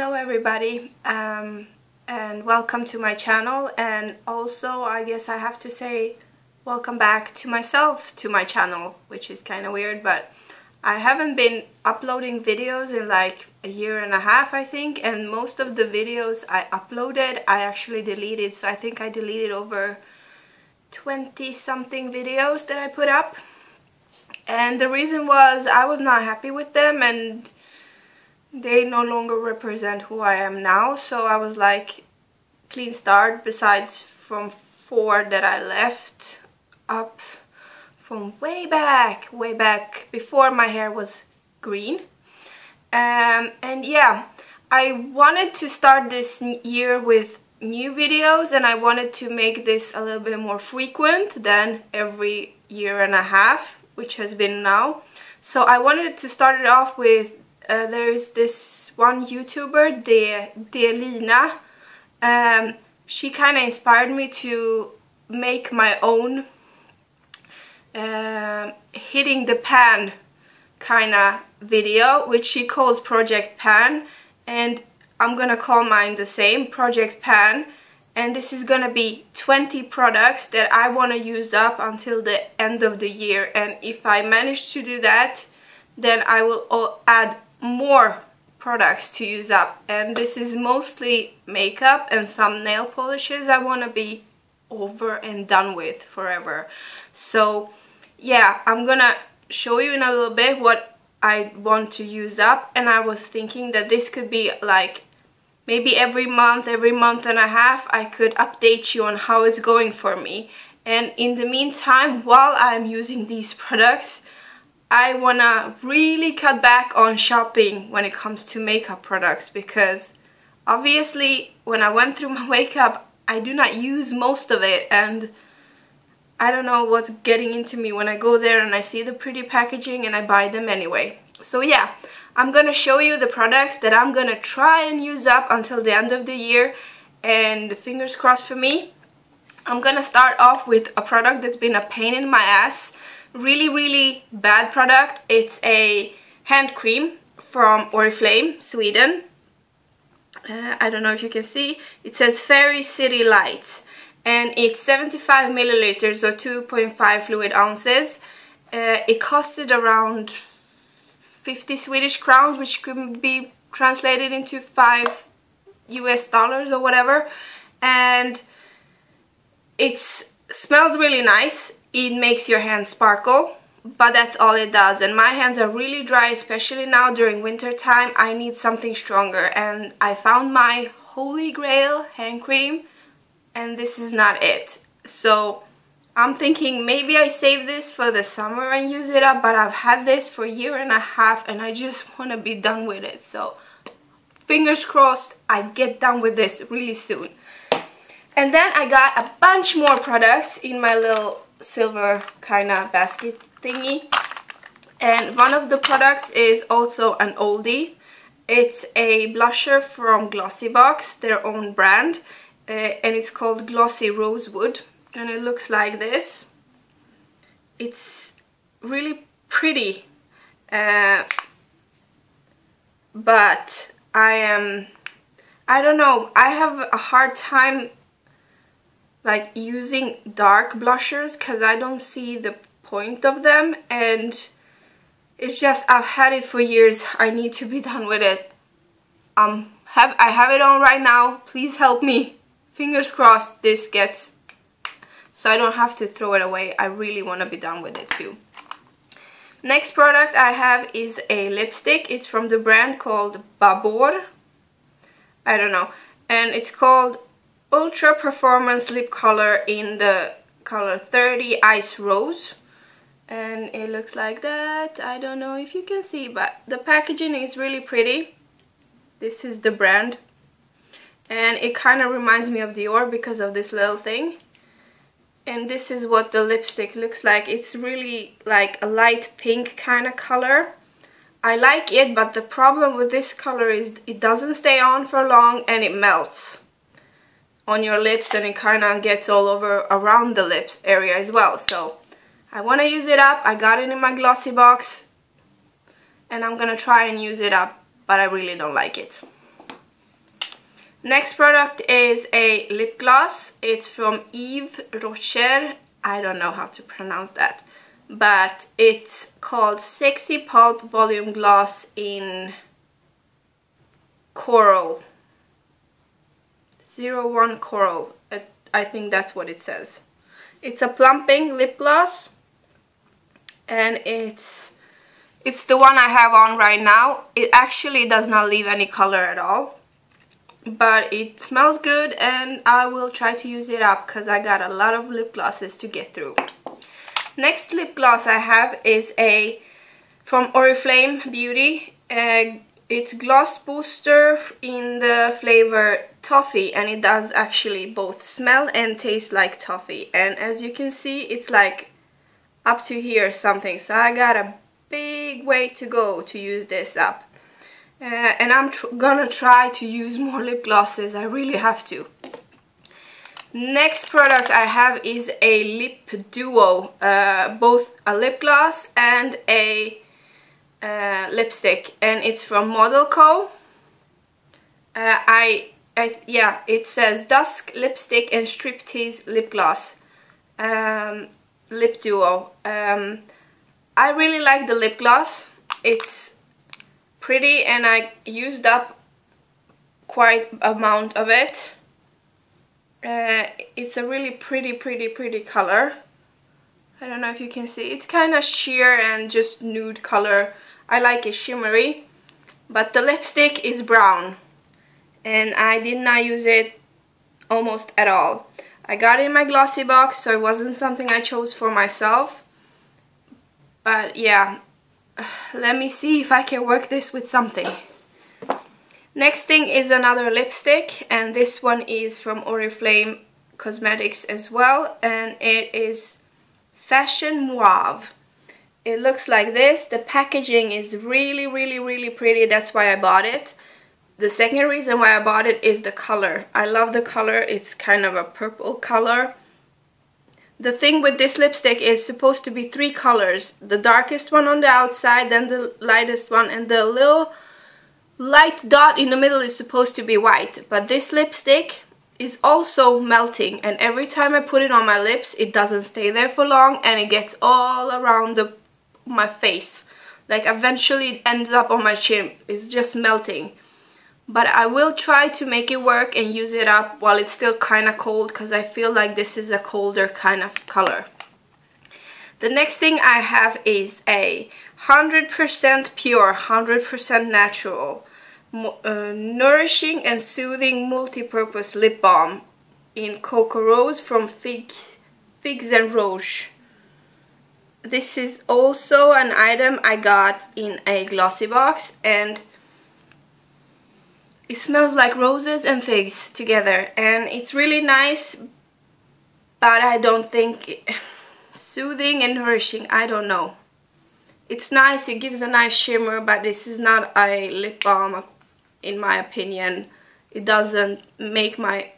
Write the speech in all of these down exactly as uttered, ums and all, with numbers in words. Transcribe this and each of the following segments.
Hello everybody, um, and welcome to my channel, and also I guess I have to say welcome back to myself to my channel, which is kind of weird, but I haven't been uploading videos in like a year and a half, I think, and most of the videos I uploaded I actually deleted, so I think I deleted over twenty something videos that I put up, and the reason was I was not happy with them and they no longer represent who I am now, so I was like, clean start. Besides from four that I left up from way back, way back before my hair was green. Um, and yeah, I wanted to start this year with new videos, and I wanted to make this a little bit more frequent than every year and a half, which has been now. So I wanted to start it off with Uh, there is this one YouTuber, De De Delina. Um, she kind of inspired me to make my own uh, hitting the pan kind of video, which she calls Project Pan, and I'm gonna call mine the same, Project Pan. And this is gonna be twenty products that I want to use up until the end of the year, and if I manage to do that, then I will add more products to use up, and this is mostly makeup and some nail polishes I want to be over and done with forever. So yeah, I'm gonna show you in a little bit what I want to use up, and I was thinking that this could be like maybe every month, every month and a half I could update you on how it's going for me, and in the meantime, while I'm using these products, I wanna really cut back on shopping when it comes to makeup products, because obviously when I went through my makeup I do not use most of it, and I don't know what's getting into me when I go there and I see the pretty packaging and I buy them anyway. So yeah, I'm gonna show you the products that I'm gonna try and use up until the end of the year, and fingers crossed for me. I'm gonna start off with a product that's been a pain in my ass. Really, really bad product. It's a hand cream from Oriflame Sweden. Uh, I don't know if you can see. It says Fairy City Lights, and it's seventy-five milliliters or two point five fluid ounces. Uh, it costed around fifty Swedish crowns, which could be translated into five U S dollars or whatever. And it smells really nice. It makes your hands sparkle, but that's all it does, and my hands are really dry, especially now during winter time. I need something stronger, and I found my holy grail hand cream, and this is not it. So I'm thinking maybe I save this for the summer and use it up, but I've had this for a year and a half and I just want to be done with it. So fingers crossed I get done with this really soon. And then I got a bunch more products in my little silver kind of basket thingy, and one of the products is also an oldie. It's a blusher from Glossybox, their own brand, uh, and it's called Glossy Rosewood, and it looks like this. It's really pretty, uh, but I am I don't know, I have a hard time like using dark blushers because I don't see the point of them, and it's just I've had it for years. I need to be done with it. Um, have I have it on right now. Please help me. Fingers crossed this gets so I don't have to throw it away. I really want to be done with it too. Next product I have is a lipstick. It's from the brand called Babor. I don't know, and it's called Ultra Performance Lip Color in the color thirty Ice Rose, and it looks like that. I don't know if you can see, but the packaging is really pretty. This is the brand, and it kind of reminds me of Dior because of this little thing, and this is what the lipstick looks like. It's really like a light pink kind of color. I like it, but the problem with this color is it doesn't stay on for long and it melts on your lips, and it kind of gets all over around the lips area as well. So I want to use it up. I got it in my glossy box and I'm gonna try and use it up, but I really don't like it. Next product is a lip gloss. It's from Yves Rocher. I don't know how to pronounce that, but it's called Sexy Pulp Volume Gloss in Coral. zero one Coral. I think that's what it says. It's a plumping lip gloss, and it's it's the one I have on right now. It actually does not leave any color at all, but it smells good, and I will try to use it up because I got a lot of lip glosses to get through. Next lip gloss I have is a from Oriflame Beauty. Uh, it's Gloss Booster in the flavor toffee, and it does actually both smell and taste like toffee. And as you can see, it's like up to here something, so I got a big way to go to use this up. Uh, and I'm tr gonna try to use more lip glosses. I really have to. Next product I have is a lip duo, uh, both a lip gloss and a uh, lipstick, and it's from Model Co. Uh, I, I yeah, it says Dusk Lipstick and Striptease Lip Gloss, um, lip duo. Um, I really like the lip gloss. It's pretty, and I used up quite amount of it. Uh, it's a really pretty pretty pretty color. I don't know if you can see, it's kind of sheer and just nude color. I like it shimmery, but the lipstick is brown, and I did not use it almost at all. I got it in my Glossybox, so it wasn't something I chose for myself, but yeah. Let me see if I can work this with something. Next thing is another lipstick, and this one is from Oriflame Cosmetics as well, and it is Fashion Mauve. It looks like this. The packaging is really really really pretty. That's why I bought it. The second reason why I bought it is the color. I love the color. It's kind of a purple color. The thing with this lipstick is supposed to be three colors. The darkest one on the outside, then the lightest one, and the little light dot in the middle is supposed to be white. But this lipstick is also melting, and every time I put it on my lips, it doesn't stay there for long, and it gets all around the, my face. Like eventually it ends up on my chin. It's just melting. But I will try to make it work and use it up while it's still kind of cold, because I feel like this is a colder kind of color. The next thing I have is a one hundred percent pure, one hundred percent natural, uh, nourishing and soothing multi-purpose lip balm in Cocoa Rose from Fig, Figs and Rouge. This is also an item I got in a glossy box, and it smells like roses and figs together, and it's really nice, but I don't think it, soothing and nourishing, I don't know. It's nice, it gives a nice shimmer, but this is not a lip balm in my opinion. It doesn't make my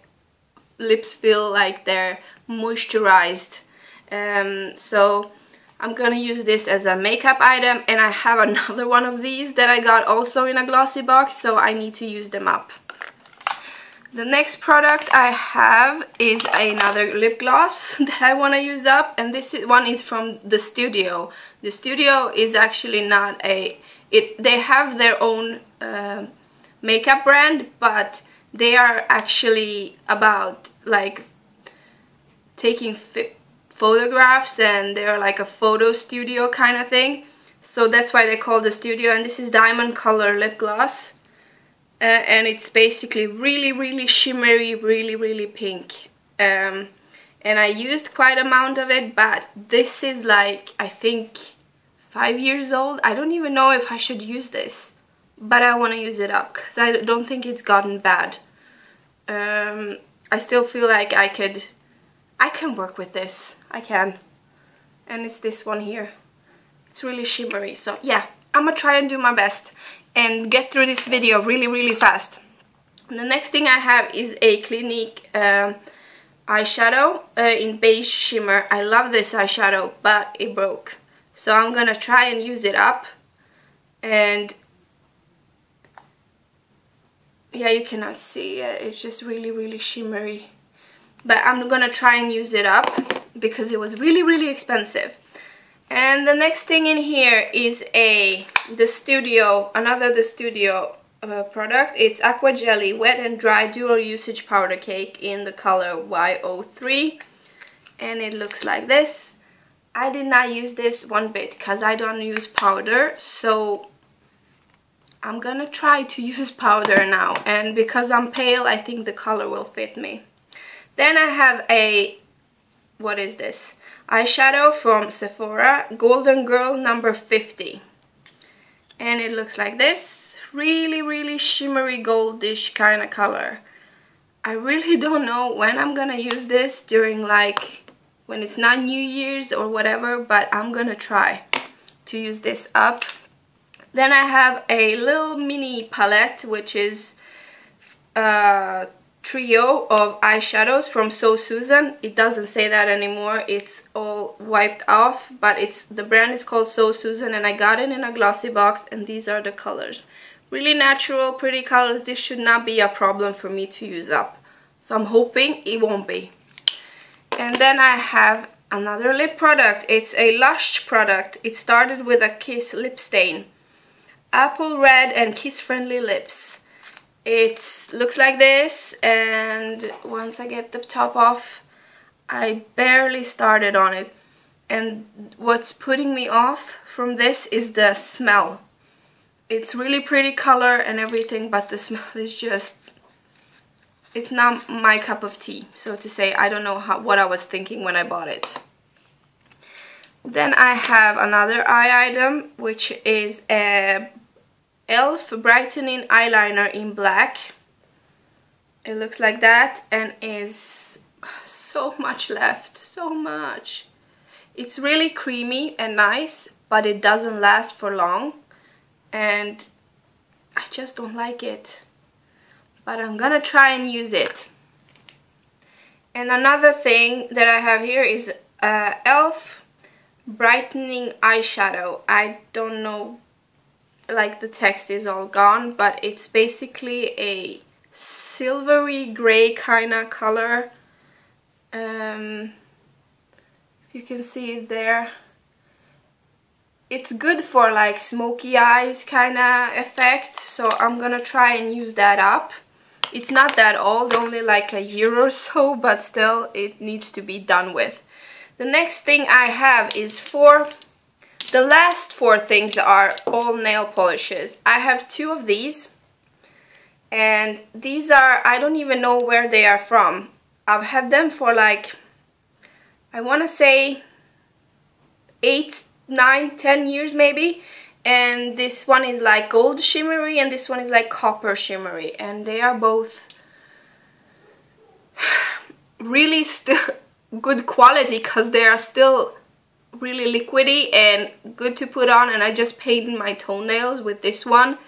lips feel like they're moisturized. Um, so I'm gonna use this as a makeup item, and I have another one of these that I got also in a glossy box, so I need to use them up. The next product I have is another lip gloss that I want to use up, and this one is from The Studio. The Studio is actually not a... It, they have their own uh, makeup brand, but they are actually about like taking... photographs, and they're like a photo studio kind of thing, so that's why they call The Studio. And this is Diamond Color Lip Gloss, uh, and it's basically really really shimmery, really really pink, um, and I used quite amount of it, but this is like, I think five years old. I don't even know if I should use this, but I want to use it up because I don't think it's gotten bad. um, I still feel like I could I can work with this. I can. And it's this one here. It's really shimmery. So yeah, I'm gonna try and do my best and get through this video really really fast. The next thing I have is a Clinique um, eyeshadow uh, in beige shimmer. I love this eyeshadow, but it broke, so I'm gonna try and use it up. And yeah, you cannot see it. It's just really, really shimmery. But I'm gonna try and use it up because it was really, really expensive. And the next thing in here is a The Studio, another The Studio uh, product. It's Aqua Jelly Wet and Dry Dual Usage Powder Cake in the color Y oh three. And it looks like this. I did not use this one bit because I don't use powder. So I'm gonna try to use powder now. And because I'm pale, I think the color will fit me. Then I have a, what is this? Eyeshadow from Sephora, Golden Girl number fifty. And it looks like this. Really, really shimmery goldish kind of color. I really don't know when I'm gonna use this, during like, when it's not New Year's or whatever, but I'm gonna try to use this up. Then I have a little mini palette, which is uh, trio of eyeshadows from So Susan. It doesn't say that anymore, it's all wiped off, but it's, the brand is called So Susan, and I got it in a glossy box, and these are the colors. Really natural, pretty colors. This should not be a problem for me to use up, so I'm hoping it won't be. And then I have another lip product. It's a Lush product. It started with a Kiss lip stain, apple red and kiss friendly lips. It looks like this, and once I get the top off, I barely started on it. And what's putting me off from this is the smell. It's really pretty color and everything, but the smell is just, it's not my cup of tea, so to say. I don't know how, what I was thinking when I bought it. Then I have another eye item, which is a Elf brightening eyeliner in black. It looks like that, and is so much left, so much. It's really creamy and nice, but it doesn't last for long, and I just don't like it, but I'm gonna try and use it. And another thing that I have here is uh, Elf brightening eyeshadow. I don't know, like the text is all gone, but it's basically a silvery gray kind of color. Um, you can see it there. It's good for like smoky eyes kind of effect, so I'm gonna try and use that up. It's not that old, only like a year or so, but still it needs to be done with. The next thing I have is four The last four things are all nail polishes. I have two of these, and these are, I don't even know where they are from. I've had them for like, I want to say eight, nine, ten years maybe. And this one is like gold shimmery, and this one is like copper shimmery, and they are both really still good quality because they are still really liquidy and good to put on. And I just painted my toenails with this one,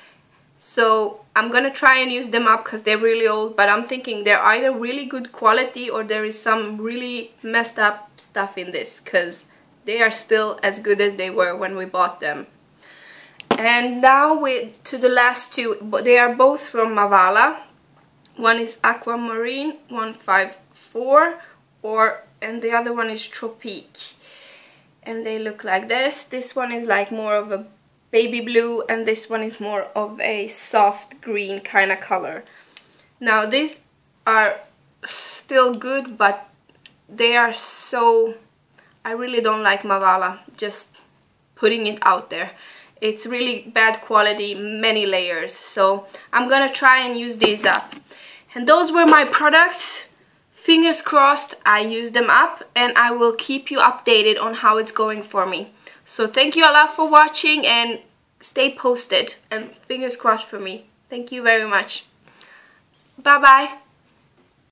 so I'm gonna try and use them up because they're really old, but I'm thinking they're either really good quality or there is some really messed up stuff in this, because they are still as good as they were when we bought them. And now with to the last two, but they are both from Mavala. One is Aquamarine one five four, or and the other one is Tropique. And they look like this. This one is like more of a baby blue, and this one is more of a soft green kind of color. Now these are still good, but they are so, I really don't like Mavala, just putting it out there. It's really bad quality, many layers, so I'm gonna try and use these up. And those were my products. Fingers crossed I use them up, and I will keep you updated on how it's going for me. So thank you a lot for watching, and stay posted, and fingers crossed for me. Thank you very much. Bye bye.